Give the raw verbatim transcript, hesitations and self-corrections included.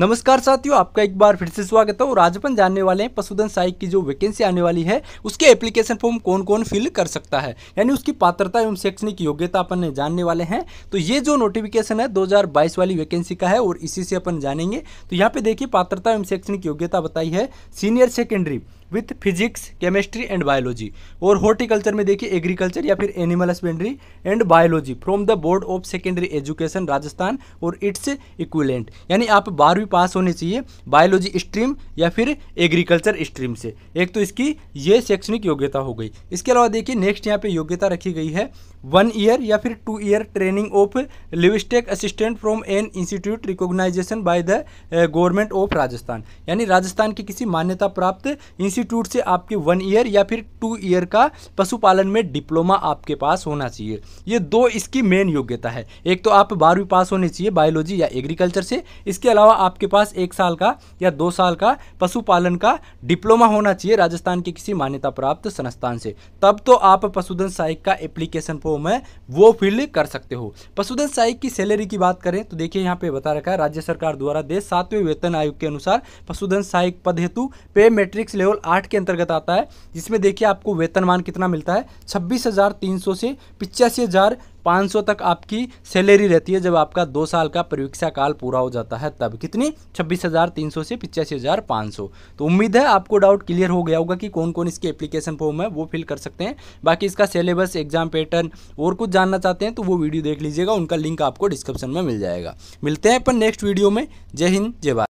नमस्कार साथियों, आपका एक बार फिर से स्वागत है। और आज अपन जानने वाले हैं पशुधन सहायक की जो वैकेंसी आने वाली है उसके एप्लीकेशन फॉर्म कौन कौन फिल कर सकता है, यानी उसकी पात्रता एवं शैक्षणिक योग्यता अपन जानने वाले हैं। तो ये जो नोटिफिकेशन है दो हज़ार बाईस वाली वैकेंसी का है और इसी से अपन जानेंगे। तो यहाँ पे देखिए, पात्रता एवं शैक्षणिक योग्यता बताई है senior secondary with physics, chemistry and biology. और हॉर्टिकल्चर में देखिए एग्रीकल्चर या फिर animal husbandry and biology from the board of secondary education Rajasthan और इट्स इक्विवेलेंट, यानी आप बारहवीं पास होने चाहिए बायोलॉजी स्ट्रीम या फिर एग्रीकल्चर स्ट्रीम से। एक तो इसकी ये शैक्षणिक योग्यता हो गई। इसके अलावा देखिए नेक्स्ट यहाँ पे योग्यता रखी गई है वन ईयर या फिर two year training of livestock assistant from an institute recognization by the government of Rajasthan, यानी राजस्थान के किसी मान्यता प्राप्त इंस्टीट्यूट से आपके वन ईयर या फिर टू ईयर का पशुपालन में डिप्लोमा आपके पास होना चाहिए। ये दो इसकी मेन योग्यता है। एक तो आप बारहवीं पास होने चाहिए बायोलॉजी या एग्रीकल्चर से, इसके अलावा आपके पास एक साल का या दो साल का पशुपालन का डिप्लोमा होना चाहिए राजस्थान के किसी मान्यता प्राप्त संस्थान से, तब तो आप पशुधन सहायक का एप्लीकेशन फॉर्म है वो फिल कर सकते हो। पशुधन सहायक की सैलरी की बात करें तो देखिए यहाँ पे बता रखा है, राज्य सरकार द्वारा देश सातवें वेतन आयोग के अनुसार पशुधन सहायक पद हेतु पे मैट्रिक्स लेवल आठ के अंतर्गत आता है, जिसमें देखिए आपको वेतनमान कितना मिलता है, छब्बीस हजार तीन सौ से पिचासी हजार पाँच सौ तक आपकी सैलरी रहती है। जब आपका दो साल का परीक्षा काल पूरा हो जाता है तब कितनी, छब्बीस हज़ार तीन सौ से पिचासी हज़ार पाँच सौ। तो उम्मीद है आपको डाउट क्लियर हो गया होगा कि कौन कौन इसके एप्लीकेशन फॉर्म है वो फिल कर सकते हैं। बाकी इसका सिलेबस, एग्जाम पैटर्न और कुछ जानना चाहते हैं तो वो वीडियो देख लीजिएगा, उनका लिंक आपको डिस्क्रिप्शन में मिल जाएगा। मिलते हैं अपन नेक्स्ट वीडियो में। जय हिंद, जय भारत।